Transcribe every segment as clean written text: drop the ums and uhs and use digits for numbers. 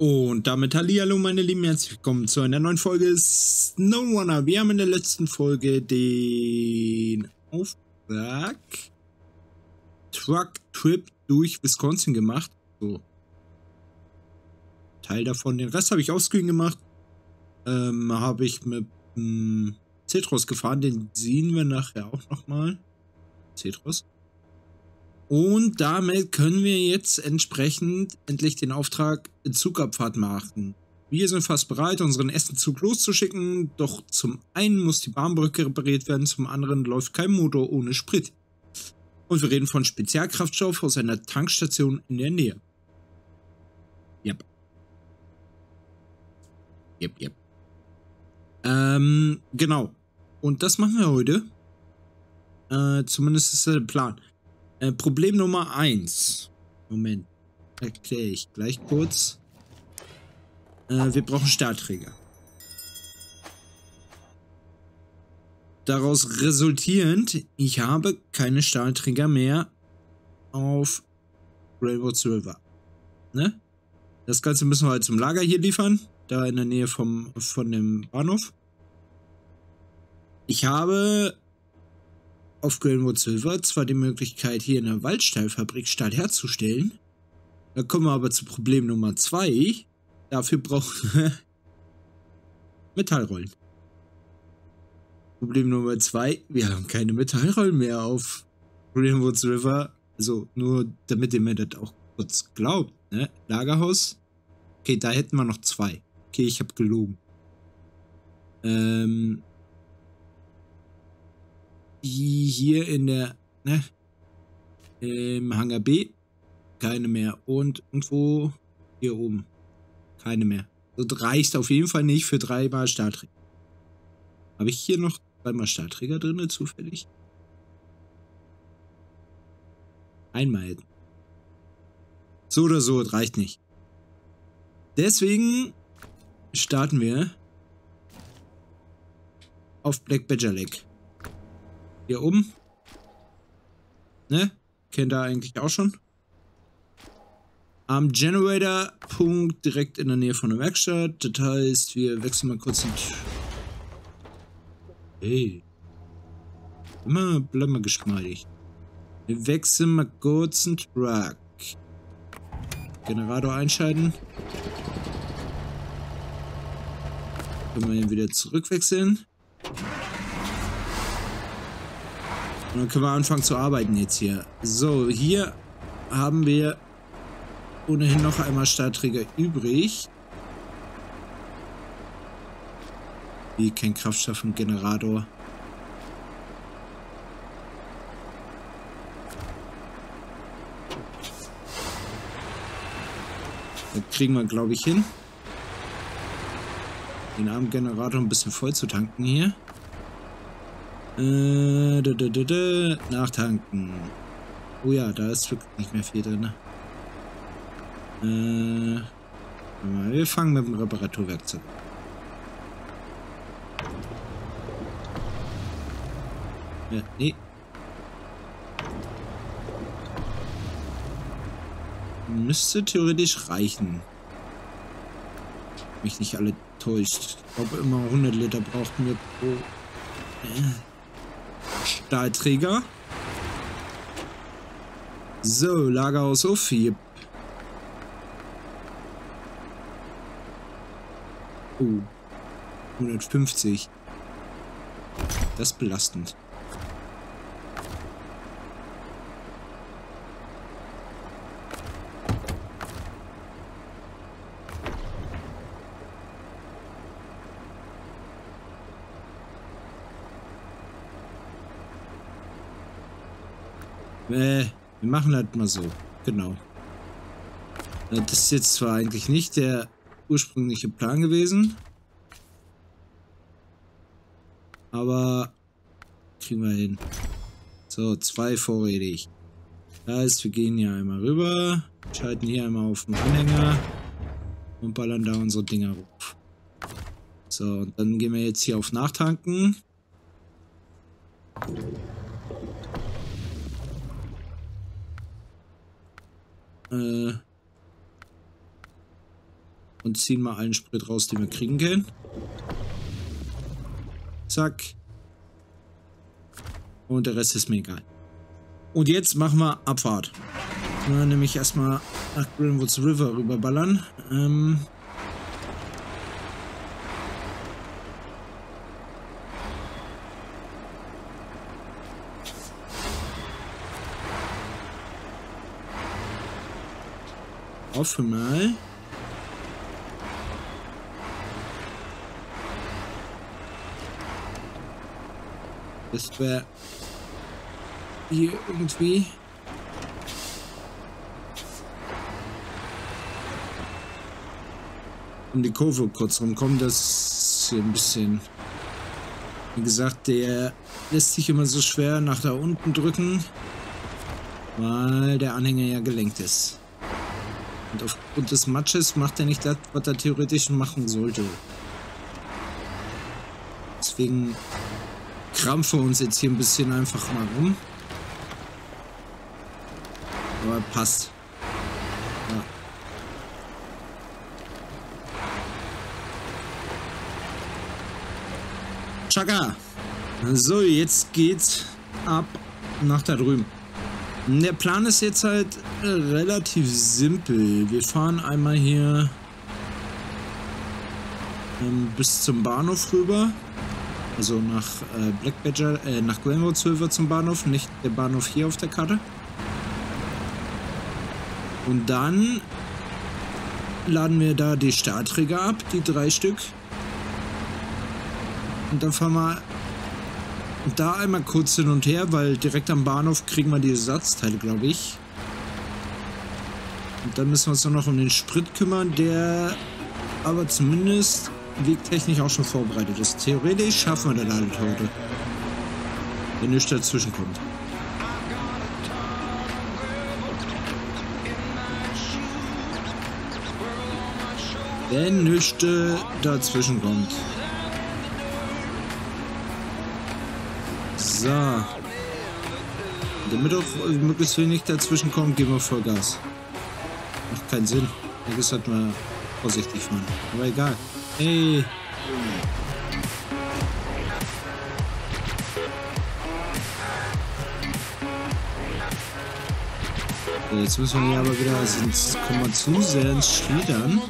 Und damit hallihallo meine Lieben, herzlich willkommen zu einer neuen Folge SnowRunner. Wir haben in der letzten Folge den Auftrag Truck Trip durch Wisconsin gemacht. So. Teil davon, den Rest habe ich offscreen gemacht. Habe ich mit Zetros gefahren, den sehen wir nachher auch nochmal. Zetros. Und damit können wir jetzt entsprechend endlich den Auftrag Zugabfahrt machen. Wir sind fast bereit, unseren ersten Zug loszuschicken, doch zum einen muss die Bahnbrücke repariert werden, zum anderen läuft kein Motor ohne Sprit. Und wir reden von Spezialkraftstoff aus einer Tankstation in der Nähe. Yep. Yep, yep. Genau. Und das machen wir heute. Zumindest ist der Plan. Problem Nummer 1. Moment. Erkläre ich gleich kurz. Wir brauchen Startträger. Daraus resultierend, ich habe keine Stahlträger mehr auf Rainbow's River. Ne? Das Ganze müssen wir halt zum Lager hier liefern, da in der Nähe von dem Bahnhof. Ich habe auf Greenwood's River zwar die Möglichkeit, hier in der Waldstahlfabrik Stahl herzustellen. Da kommen wir aber zu Problem Nummer 2. Dafür brauchen wir Metallrollen. Problem Nummer 2, wir haben keine Metallrollen mehr auf Greenwood's River. Also nur, damit ihr mir das auch kurz glaubt, ne? Lagerhaus. Okay, da hätten wir noch 2. Okay, ich habe gelogen. Die hier in der, ne, im Hangar B, keine mehr. Und irgendwo hier oben, keine mehr. Das reicht auf jeden Fall nicht für 3 mal Stahlträger. Habe ich hier noch 3 mal Stahlträger drin, zufällig? Einmal. So oder so, das reicht nicht. Deswegen starten wir auf Black Badger Lake. Hier oben. Ne? Kennt ihr eigentlich auch schon. Am Generator-Punkt direkt in der Nähe von der Werkstatt. Das heißt, wir wechseln mal kurz den... Hey. Bleib mal geschmeidig. Wir wechseln mal kurz den Truck. Generator einschalten. Können wir ihn wieder zurückwechseln. Und dann können wir anfangen zu arbeiten jetzt hier. So, hier haben wir ohnehin noch einmal Stahlträger übrig. Wie kein Kraftstoff im Generator. Das kriegen wir, glaube ich, hin. Den armen Generator ein bisschen voll zu tanken hier. Nachtanken. Oh ja, da ist wirklich nicht mehr viel drin. Wir fangen mit dem Reparaturwerkzeug. Ja, nee. Müsste theoretisch reichen. Mich nicht alle täuscht. Ich glaube immer 100 Liter brauchten wir pro... Stahlträger. So, Lagerhaus auf hier. Oh. 150. Das ist belastend. Wir machen halt mal so. Genau. Das ist jetzt zwar eigentlich nicht der ursprüngliche Plan gewesen. Aber kriegen wir hin. So, 2 vorrätig. Das heißt, wir gehen hier einmal rüber. Schalten hier einmal auf den Anhänger. Und ballern da unsere Dinger ruf. So, und dann gehen wir jetzt hier auf Nachtanken. Und ziehen mal allen Sprit raus, den wir kriegen können. Zack. Und der Rest ist mir egal. Und jetzt machen wir Abfahrt. Ja, nämlich erstmal nach Greenwood's River rüberballern. Auf mal. Das wäre hier irgendwie. Um die Kurve kurz rumkommen, das ist hier ein bisschen. Wie gesagt, der lässt sich immer so schwer nach da unten drücken, weil der Anhänger ja gelenkt ist. Und aufgrund des Matsches macht er nicht das, was er theoretisch machen sollte. Deswegen krampfen wir uns jetzt hier ein bisschen einfach mal rum. Aber passt. Ja. Chaka! So, jetzt geht's ab nach da drüben. Der Plan ist jetzt halt relativ simpel. Wir fahren einmal hier bis zum Bahnhof rüber. Also nach Black Badger, nach Greenwood's River zum Bahnhof, nicht der Bahnhof hier auf der Karte. Und dann laden wir da die Stahlträger ab, die 3 Stück. Und dann fahren wir da einmal kurz hin und her, weil direkt am Bahnhof kriegen wir die Ersatzteile, glaube ich. Und dann müssen wir uns noch um den Sprit kümmern, der aber zumindest wegtechnisch auch schon vorbereitet ist. Theoretisch schaffen wir das halt heute, wenn nichts dazwischen kommt. Wenn nichts dazwischen kommt. So. Damit auch möglichst wenig dazwischen kommt, geben wir Vollgas. Macht keinen Sinn. Wie gesagt, mal vorsichtig fahren. Aber egal. Hey. So, jetzt müssen wir hier aber wieder, sonst kommen wir zu sehr ins Schlittern.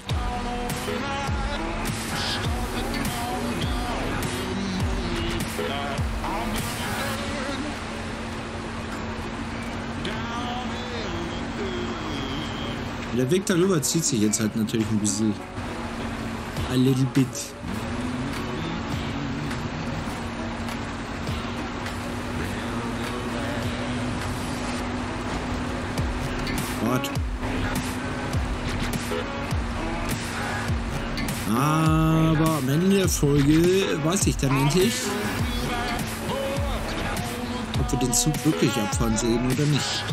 Der Weg darüber zieht sich jetzt halt natürlich ein bisschen. A little bit. Gott. Aber am Ende der Folge weiß ich dann endlich, ob wir den Zug wirklich abfahren sehen oder nicht.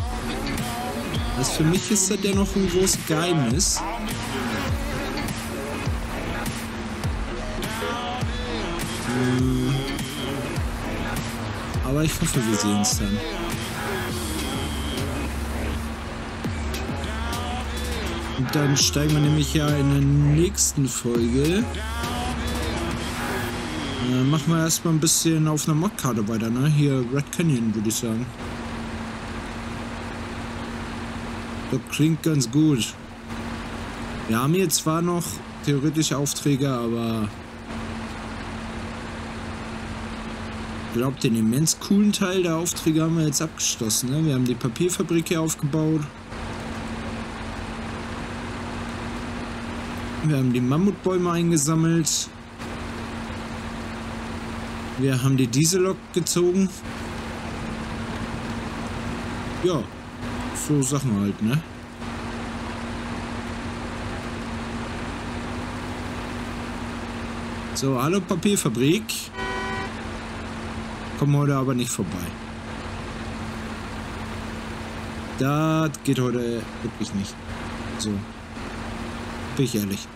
Also für mich ist das ja noch ein großes Geheimnis. Aber ich hoffe, wir sehen es dann. Und dann steigen wir nämlich ja in der nächsten Folge. Machen wir erstmal ein bisschen auf einer Modkarte weiter, ne? Hier Red Canyon, würde ich sagen. Das klingt ganz gut. Wir haben hier zwar noch theoretische Aufträge, aber ich glaube, den immens coolen Teil der Aufträge haben wir jetzt abgeschlossen. Ne? Wir haben die Papierfabrik hier aufgebaut. Wir haben die Mammutbäume eingesammelt. Wir haben die Diesellok gezogen. Ja. So Sachen halt, ne? So, hallo Papierfabrik. Kommen heute aber nicht vorbei. Das geht heute wirklich nicht. So. Bin ich ehrlich.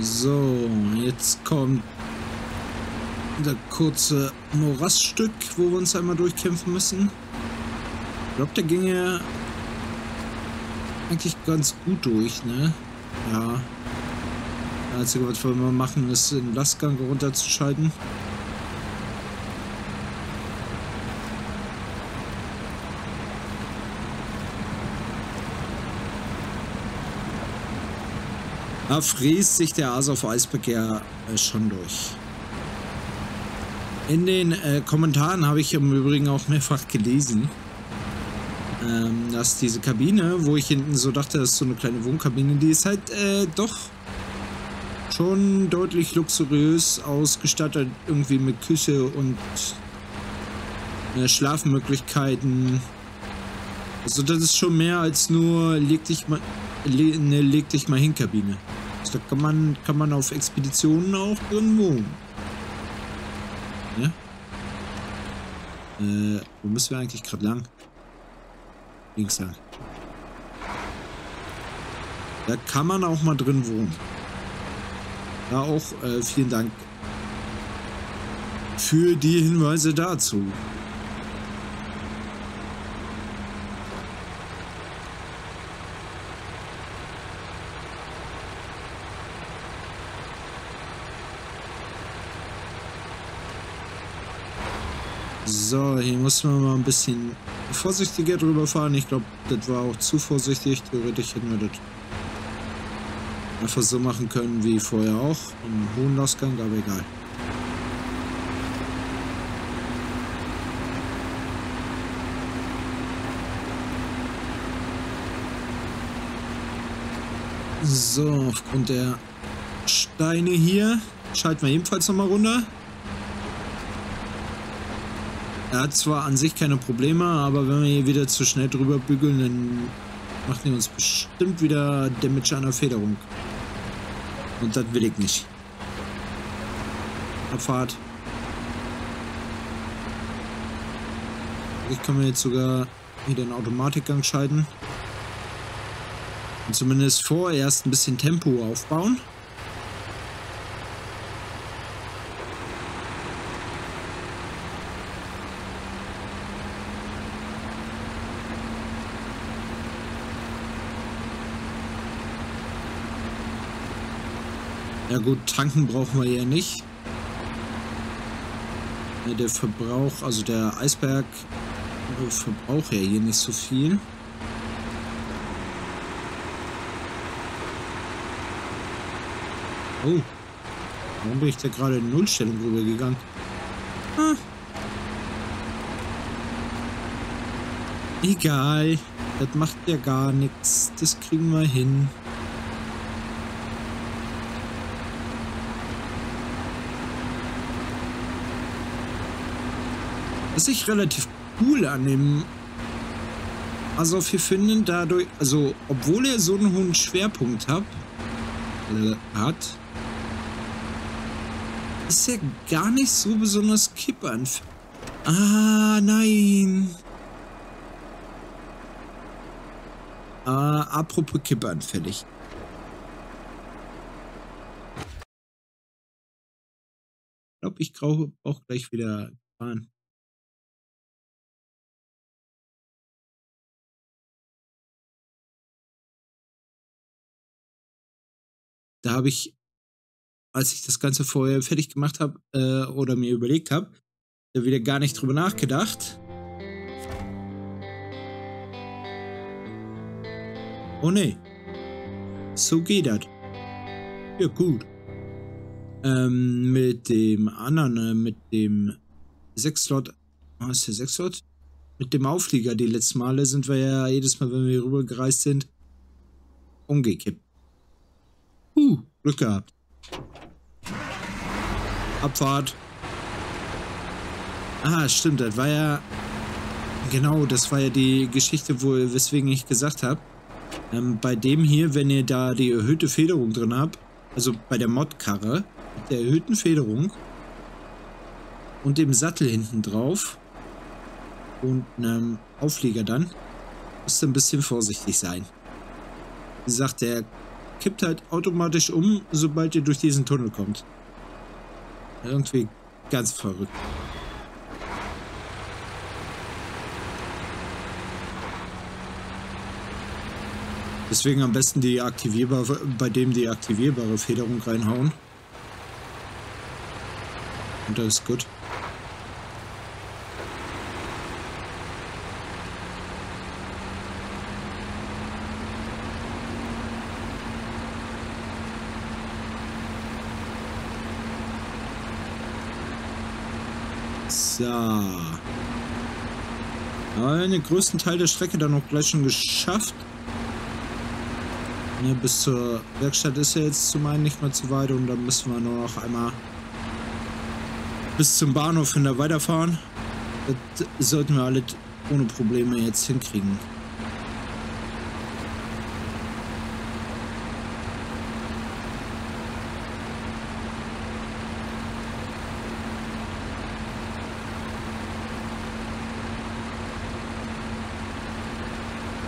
So, jetzt kommt das kurze Moraststück, wo wir uns einmal durchkämpfen müssen. Ich glaube, der ging ja eigentlich ganz gut durch, ne? Ja. Das Einzige, was wir mal machen, ist den Lastgang runterzuschalten. Da fräst sich der Azov-Eisberg ja schon durch. In den Kommentaren habe ich im Übrigen auch mehrfach gelesen, dass diese Kabine, wo ich hinten so dachte, das ist so eine kleine Wohnkabine, die ist halt doch schon deutlich luxuriös ausgestattet, irgendwie mit Küche und Schlafmöglichkeiten. Also das ist schon mehr als nur leg dich mal hin Kabine. Also da kann man auf Expeditionen auch drin wohnen. Ja? Wo müssen wir eigentlich gerade lang? Links lang. Da kann man auch mal drin wohnen. Ja, auch vielen Dank für die Hinweise dazu. So, hier muss man mal ein bisschen vorsichtiger drüber fahren. Ich glaube, das war auch zu vorsichtig. Theoretisch hätten wir das einfach so machen können wie vorher auch. Im hohen Lastgang, aber egal. So, aufgrund der Steine hier schalten wir ebenfalls nochmal runter. Er hat zwar an sich keine Probleme, aber wenn wir hier wieder zu schnell drüber bügeln, dann machen die uns bestimmt wieder Damage an der Federung. Und das will ich nicht. Abfahrt. Ich kann mir jetzt sogar wieder in Automatikgang schalten. Und zumindest vorerst ein bisschen Tempo aufbauen. Ja gut, tanken brauchen wir ja nicht. Der Verbrauch, also der Eisberg verbraucht ja hier nicht so viel. Oh, warum bin ich da gerade in Nullstellung rübergegangen? Egal, das macht ja gar nichts. Das kriegen wir hin. Was ich relativ cool an dem Azov hier finde, dadurch, also obwohl er so einen hohen Schwerpunkt hat, ist er gar nicht so besonders kippernd. Ah, nein. Apropos kipperanfällig. Ich glaube, ich brauche auch gleich wieder fahren. Da habe ich, als ich das Ganze vorher fertig gemacht habe oder mir überlegt habe, da wieder gar nicht drüber nachgedacht. Oh ne. So geht das. Ja gut. Mit dem anderen, mit dem 6-Slot. Was ist der 6-Slot? Mit dem Auflieger. Die letzten Male sind wir ja jedes Mal, wenn wir rübergereist sind, umgekippt. Glück gehabt. Abfahrt. Ah, stimmt, das war ja... Genau, das war ja die Geschichte, weswegen ich gesagt habe, bei dem hier, wenn ihr da die erhöhte Federung drin habt, also bei der Modkarre, mit der erhöhten Federung und dem Sattel hinten drauf und einem Auflieger dann, müsst ihr ein bisschen vorsichtig sein. Wie gesagt, der kippt halt automatisch um, sobald ihr durch diesen Tunnel kommt. Irgendwie ganz verrückt. Deswegen am besten die aktivierbare, die aktivierbare Federung reinhauen. Und das ist gut. So. Haben den größten Teil der Strecke dann auch gleich schon geschafft. Ja, bis zur Werkstatt ist ja jetzt zum einen nicht mehr zu weit und dann müssen wir nur noch einmal bis zum Bahnhof hin da weiterfahren. Das sollten wir alle ohne Probleme jetzt hinkriegen.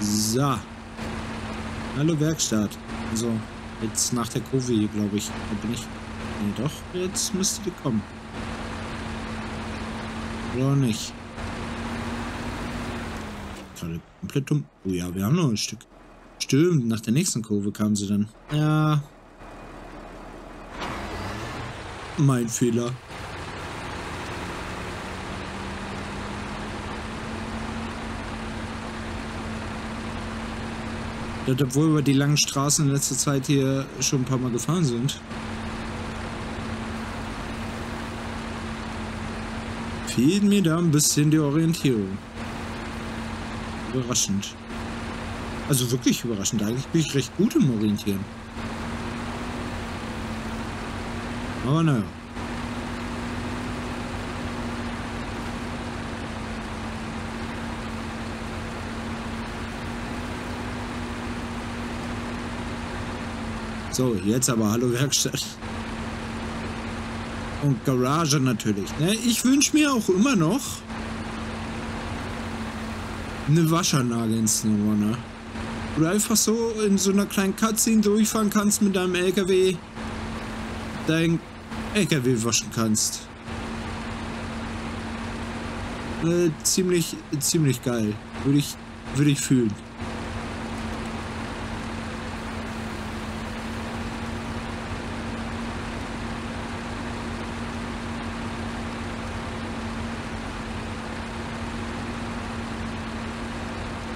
So. Hallo Werkstatt. Also, jetzt nach der Kurve hier, glaube ich. Da bin ich. Nee, doch, jetzt müsste die kommen. Oder nicht? Gerade komplett dumm. Oh ja, wir haben noch ein Stück. Stimmt, nach der nächsten Kurve kamen sie dann. Ja. Mein Fehler. Obwohl wir die langen Straßen in letzter Zeit hier schon ein paar Mal gefahren sind. Fehlt mir da ein bisschen die Orientierung. Überraschend. Also wirklich überraschend. Eigentlich bin ich recht gut im Orientieren. Aber naja. So, jetzt aber hallo Werkstatt. Und Garage natürlich. Ne? Ich wünsche mir auch immer noch eine Waschanlage in SnowRunner. Wo du einfach so in so einer kleinen Cutscene durchfahren kannst mit deinem LKW. Dein LKW waschen kannst. Ziemlich geil. Würde ich fühlen.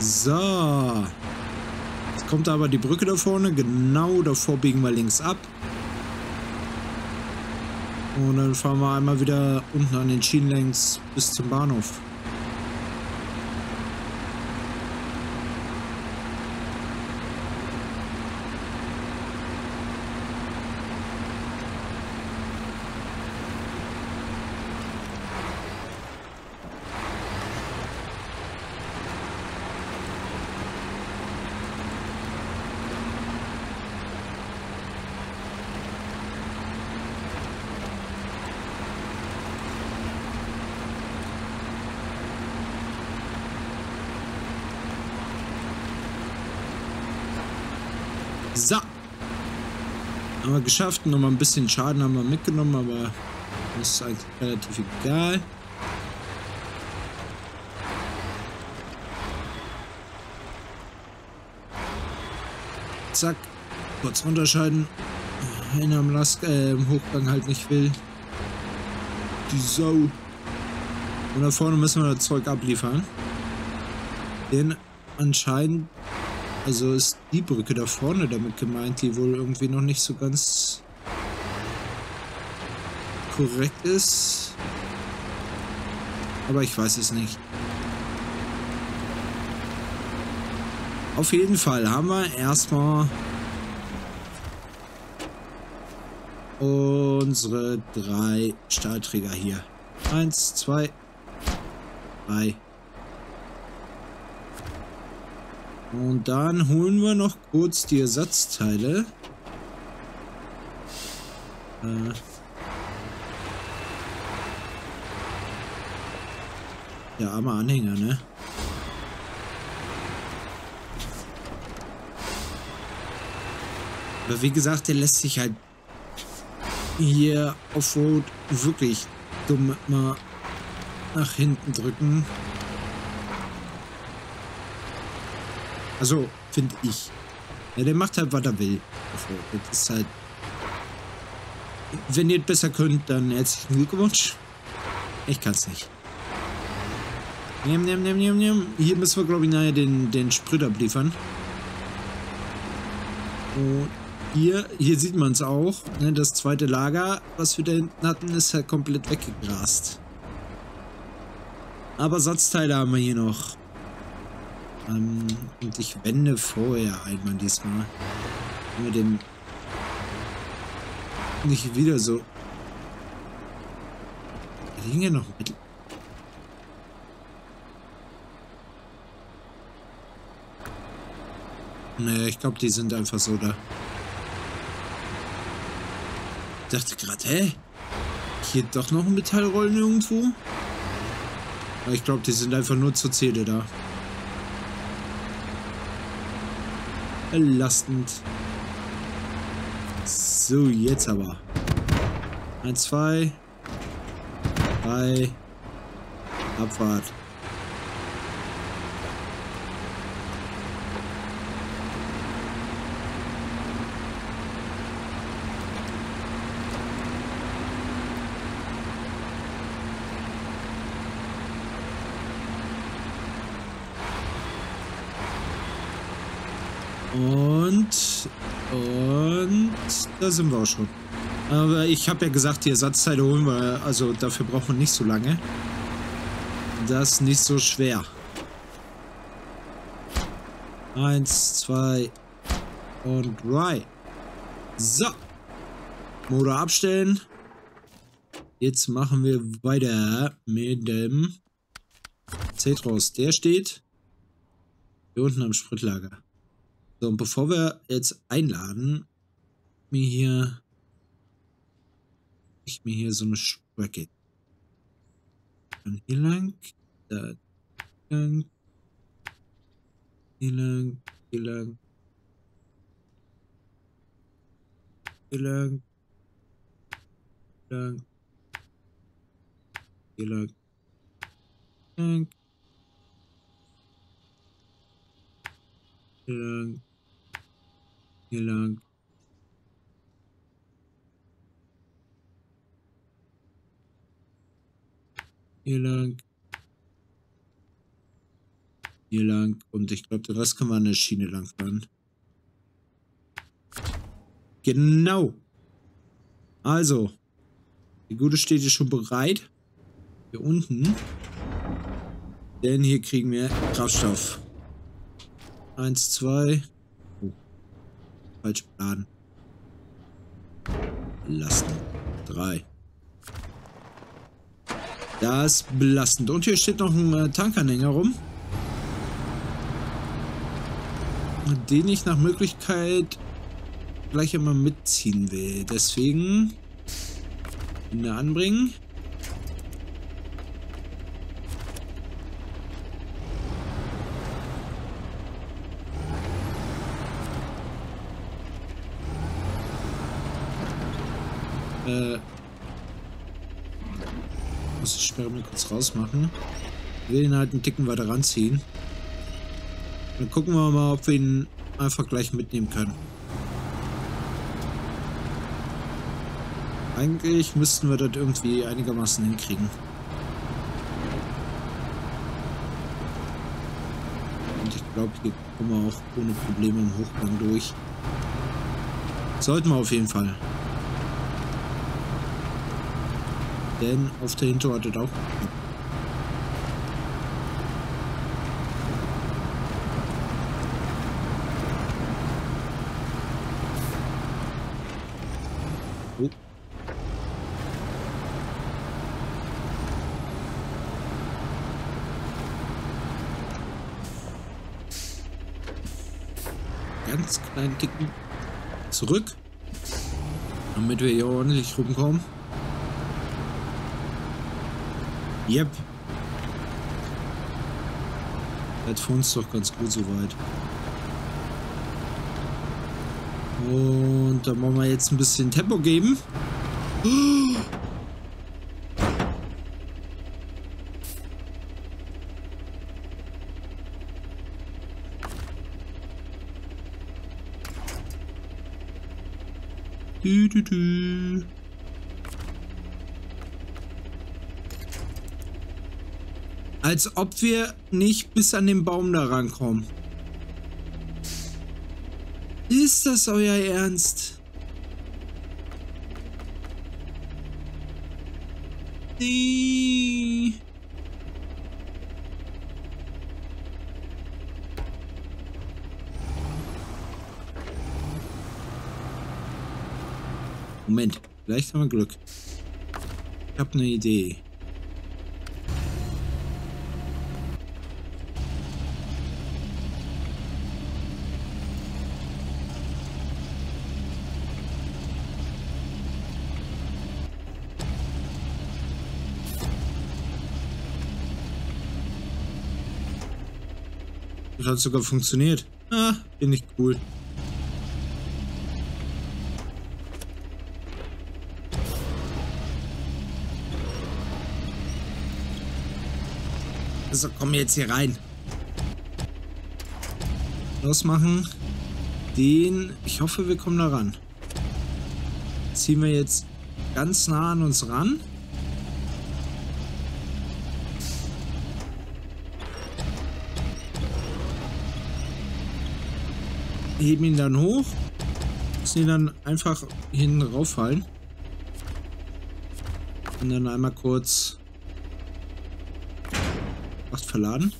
So, jetzt kommt aber die Brücke da vorne, genau davor biegen wir links ab. Und dann fahren wir einmal wieder unten an den Schienen längs bis zum Bahnhof. So, haben wir geschafft, noch mal ein bisschen Schaden haben wir mitgenommen, aber das ist eigentlich relativ egal. Zack, kurz runterschalten, wenn er am Hochgang halt nicht will. Die Sau. Und da vorne müssen wir das Zeug abliefern. Denn anscheinend... Also ist die Brücke da vorne damit gemeint, die wohl irgendwie noch nicht so ganz korrekt ist. Aber ich weiß es nicht. Auf jeden Fall haben wir erstmal unsere 3 Stahlträger hier. 1, 2, 3. Und dann holen wir noch kurz die Ersatzteile. Der arme Anhänger, ne? Aber wie gesagt, der lässt sich halt hier Offroad wirklich dumm mal nach hinten drücken. Also, finde ich. Ja, der macht halt, was er will. Offroad. Das ist halt... Wenn ihr es besser könnt, dann herzlichen Glückwunsch. Ich kann es nicht. Hier müssen wir, glaube ich, nachher den Sprit abliefern. Und hier sieht man es auch. Ne? Das zweite Lager, was wir da hinten hatten, ist halt komplett weggegrast. Aber Ersatzteile haben wir hier noch. Und ich wende vorher einmal diesmal. Mit dem... Nicht wieder so. Da hing ja noch mit. Naja, ich glaube, die sind einfach so da. Ich dachte gerade, hä? Hier doch noch ein Metallrollen irgendwo? Aber ich glaube, die sind einfach nur zur Zähle da. Belastend. So, jetzt aber. 1, 2. 3. Abfahrt. Da sind wir auch schon. Aber ich habe ja gesagt, die Ersatzteile holen wir. Also dafür brauchen wir nicht so lange. Das ist nicht so schwer. 1, 2 und drei. So. Motor abstellen. Jetzt machen wir weiter mit dem Zetros. Der steht hier unten am Spritlager. So, und bevor wir jetzt einladen, ich mir hier so eine Strecke. Dann hier lang, da lang, hier lang, hier lang, hier lang, hier lang, hier lang, hier lang, hier lang, hier lang. Hier lang. Hier lang. Und ich glaube, den Rest können wir an der Schiene lang fahren. Genau. Also. Die Gute steht hier schon bereit. Hier unten. Denn hier kriegen wir Kraftstoff. 1, 2. Oh. Falsch geladen. Lasten. 3. Das ist belastend. Und hier steht noch ein Tankanhänger rum. Den ich nach Möglichkeit gleich einmal mitziehen will. Deswegen mir anbringen. Muss die Sperre mal kurz rausmachen. Ich will ihn halt einen Ticken weiter ranziehen. Dann gucken wir mal, ob wir ihn einfach gleich mitnehmen können. Eigentlich müssten wir das irgendwie einigermaßen hinkriegen. Und ich glaube, hier kommen wir auch ohne Probleme im Hochgang durch. Sollten wir auf jeden Fall. Denn auf der Hinterseite wartet auch. Oh. Ganz kleinen Ticken zurück, damit wir hier ordentlich rumkommen. Yep. Das funktioniert doch ganz gut soweit. Und da wollen wir jetzt ein bisschen Tempo geben. Du, du, du. Als ob wir nicht bis an den Baum da rankommen. Ist das euer Ernst? Nee. Moment, vielleicht haben wir Glück. Ich habe eine Idee. Das hat sogar funktioniert. Ah, bin ich cool. So, komm jetzt hier rein. Losmachen. Den. Ich hoffe, wir kommen da ran. Ziehen wir jetzt ganz nah an uns ran. Heben ihn dann hoch, müssen ihn dann einfach hinten rauffallen und dann einmal kurz Acht verladen.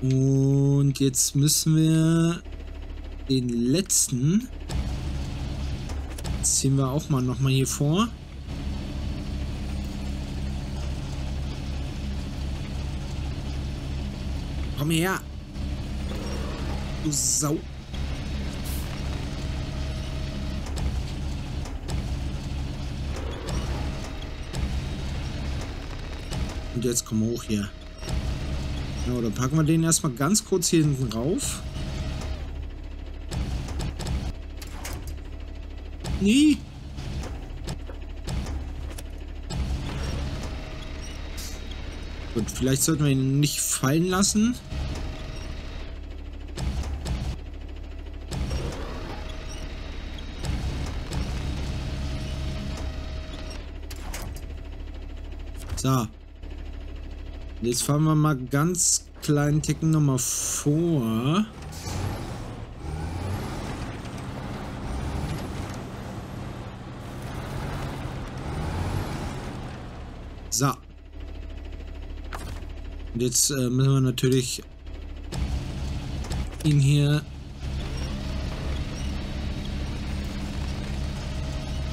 Und jetzt müssen wir den letzten, das ziehen wir auch mal nochmal hier vor. Komm her! Du Sau. Und jetzt komm hoch hier. Genau, dann packen wir den erstmal ganz kurz hier hinten rauf. Nee. Gut, vielleicht sollten wir ihn nicht fallen lassen. Da. Jetzt fahren wir mal ganz kleinen Ticken nochmal vor. So. Und jetzt müssen wir natürlich ihn hier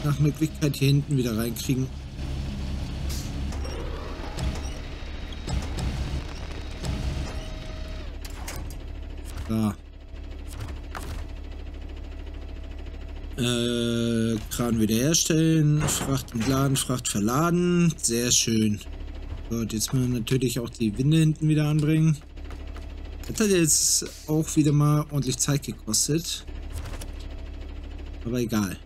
nach Möglichkeit hier hinten wieder reinkriegen. Kran wiederherstellen, Fracht entladen, Fracht verladen. Sehr schön. Gut, jetzt müssen wir natürlich auch die Winde hinten wieder anbringen. Das hat jetzt auch wieder mal ordentlich Zeit gekostet. Aber egal.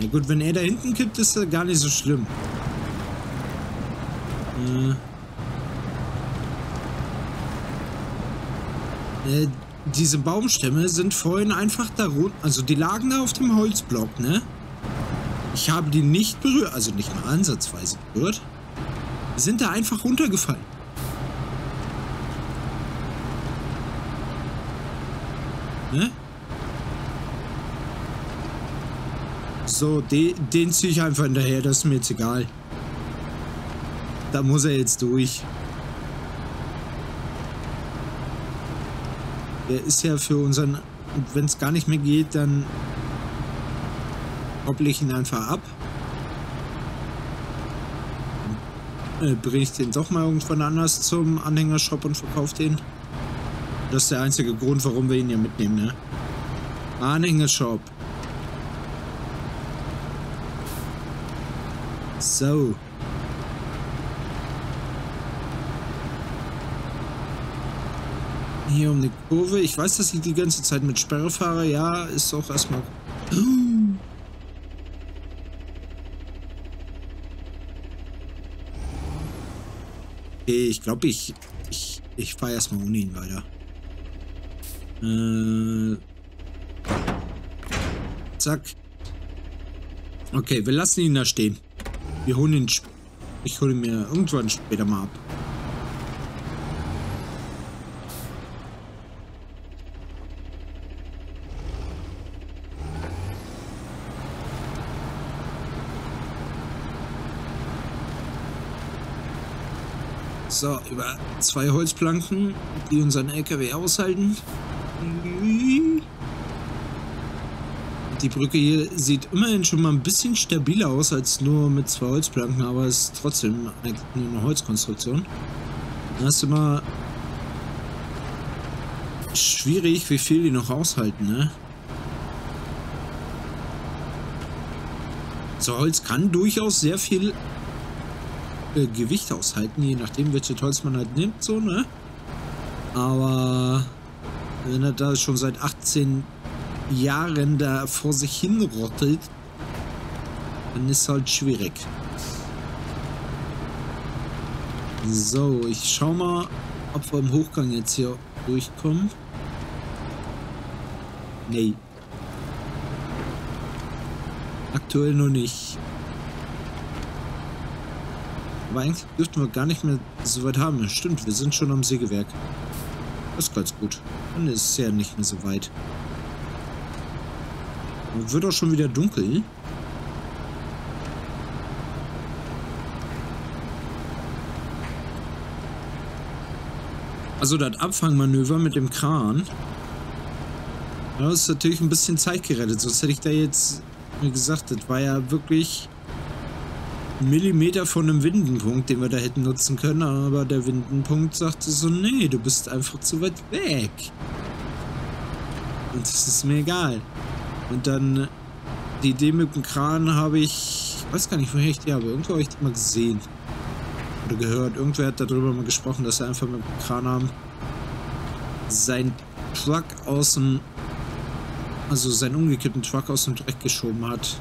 Na gut, wenn er da hinten kippt, ist das gar nicht so schlimm. Diese Baumstämme sind vorhin einfach da rot. Also die lagen da auf dem Holzblock, ne? Ich habe die nicht berührt, also nicht mal ansatzweise berührt. Die sind da einfach runtergefallen. Ne? So, den ziehe ich einfach hinterher, das ist mir jetzt egal. Da muss er jetzt durch. Der ist ja für unseren... Und wenn es gar nicht mehr geht, dann hopple ich ihn einfach ab. Bringe ich den doch mal irgendwann anders zum Anhängershop und verkaufe den. Das ist der einzige Grund, warum wir ihn ja mitnehmen, ne? Anhängershop. So. Hier um die Kurve. Ich weiß, dass ich die ganze Zeit mit Sperre fahre. Ja, ist auch erstmal... Okay, ich glaube, ich fahre erstmal ohne ihn weiter. Zack. Okay, wir lassen ihn da stehen. Wir holen ihn... Ich hole ihn mir irgendwann später mal ab. So, über 2 Holzplanken, die unseren LKW aushalten. Die Brücke hier sieht immerhin schon mal ein bisschen stabiler aus als nur mit 2 Holzplanken, aber es ist trotzdem eigentlich nur eine Holzkonstruktion. Das ist immer schwierig, wie viel die noch aushalten, ne? So, Holz kann durchaus sehr viel Gewicht aushalten, je nachdem welche Holz man halt nimmt, so, ne? Aber wenn er da schon seit 18 Jahren da vor sich hin rottelt, dann ist halt schwierig. So, ich schau mal, ob wir im Hochgang jetzt hier durchkommen. Nee. Aktuell noch nicht. Aber eigentlich dürften wir gar nicht mehr so weit haben. Stimmt, wir sind schon am Sägewerk. Das ist ganz gut. Dann ist es ja nicht mehr so weit. Und wird auch schon wieder dunkel. Also das Abfangmanöver mit dem Kran. Das ist natürlich ein bisschen Zeit gerettet. Sonst hätte ich da jetzt, wie gesagt, das war ja wirklich... Millimeter von einem Windenpunkt, den wir da hätten nutzen können, aber der Windenpunkt sagte so, nee, du bist einfach zu weit weg. Und das ist mir egal. Und dann die Idee mit dem Kran habe ich weiß gar nicht, woher ich die habe. Irgendwo habe ich die mal gesehen. Oder gehört. Irgendwer hat darüber mal gesprochen, dass er einfach mit dem Kran haben seinen Truck aus dem, also seinen umgekippten Truck aus dem Dreck geschoben hat.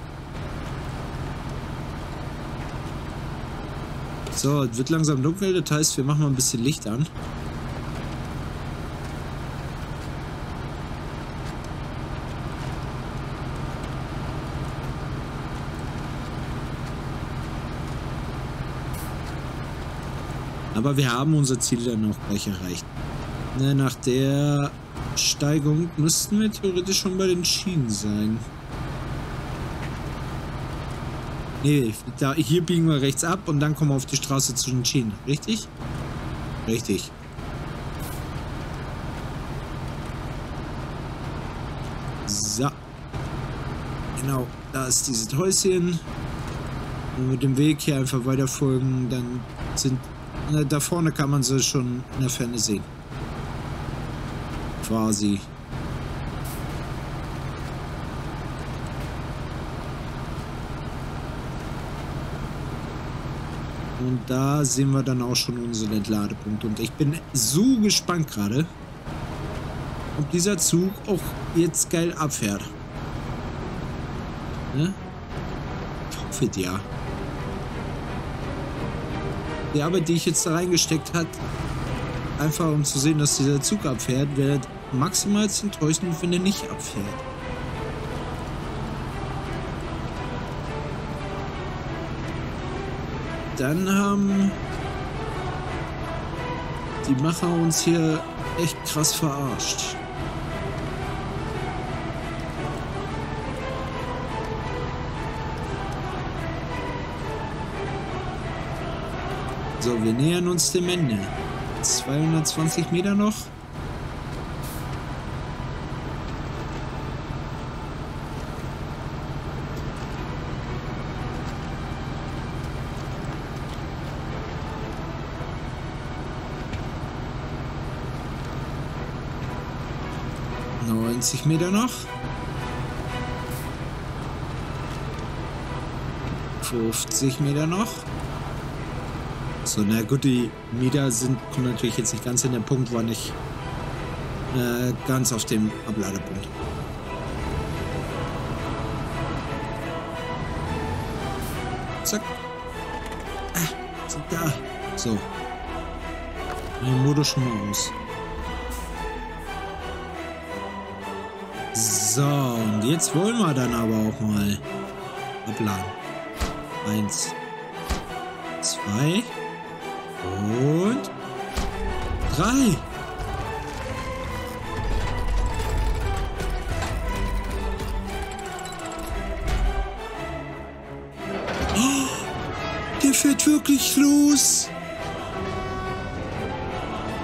So, es wird langsam dunkel, das heißt, wir machen mal ein bisschen Licht an. Aber wir haben unser Ziel dann auch gleich erreicht. Ne, nach der Steigung müssten wir theoretisch schon bei den Schienen sein. Nee, da, hier biegen wir rechts ab und dann kommen wir auf die Straße zu den Schienen. Richtig? Richtig. So. Genau, da ist dieses Häuschen. Wenn wir dem Weg hier einfach weiter folgen, dann sind... da vorne kann man sie schon in der Ferne sehen. Quasi. Und da sehen wir dann auch schon unseren Entladepunkt. Und ich bin so gespannt gerade, ob dieser Zug auch jetzt geil abfährt. Ne? Ich hoffe, ja. Die Arbeit, die ich jetzt da reingesteckt habe, einfach um zu sehen, dass dieser Zug abfährt, wäre maximal enttäuschend, wenn er nicht abfährt. Dann haben die Macher uns hier echt krass verarscht. So, wir nähern uns dem Ende. 220 Meter noch. Meter noch. 50 Meter noch. So, na gut, die Meter kommen natürlich jetzt nicht ganz in den Punkt, war nicht ganz auf dem Abladepunkt. Zack. Ah, sind da. So. Den Modus schon mal aus. So, und jetzt wollen wir dann aber auch mal abladen. 1, 2 und 3. Oh, der fährt wirklich los.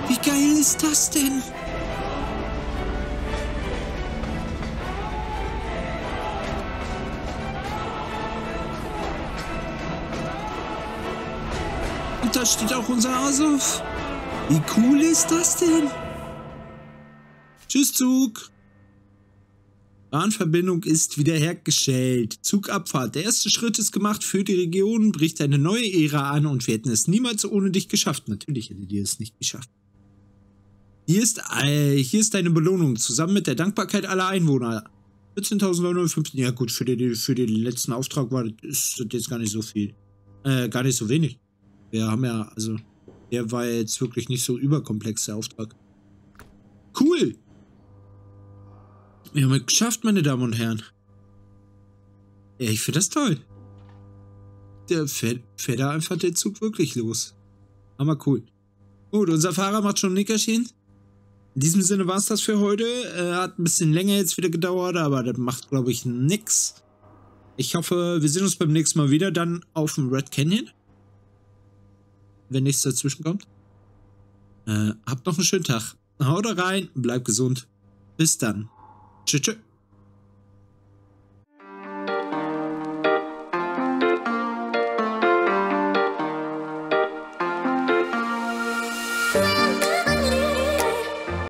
Wie geil ist das denn? Da steht auch unser Azov. Wie cool ist das denn? Tschüss, Zug. Bahnverbindung ist wiederhergestellt. Zugabfahrt. Der erste Schritt ist gemacht für die Region, bricht eine neue Ära an und wir hätten es niemals ohne dich geschafft. Natürlich hättet ihr es nicht geschafft. Hier ist deine Belohnung, zusammen mit der Dankbarkeit aller Einwohner. 14.915. Ja gut, für den letzten Auftrag war das jetzt gar nicht so viel. Gar nicht so wenig. Wir haben ja, also, der war jetzt wirklich nicht so überkomplex, der Auftrag. Cool! Wir haben es geschafft, meine Damen und Herren. Ja, ich finde das toll. Der fährt da einfach den Zug wirklich los. Hammer cool. Gut, unser Fahrer macht schon ein Nickerchen. In diesem Sinne war es das für heute. Hat ein bisschen länger jetzt wieder gedauert, aber das macht, glaube ich, nix. Ich hoffe, wir sehen uns beim nächsten Mal wieder, dann auf dem Red Canyon. Wenn nichts dazwischen kommt. Habt noch einen schönen Tag. Haut rein, bleibt gesund. Bis dann. Tschüss.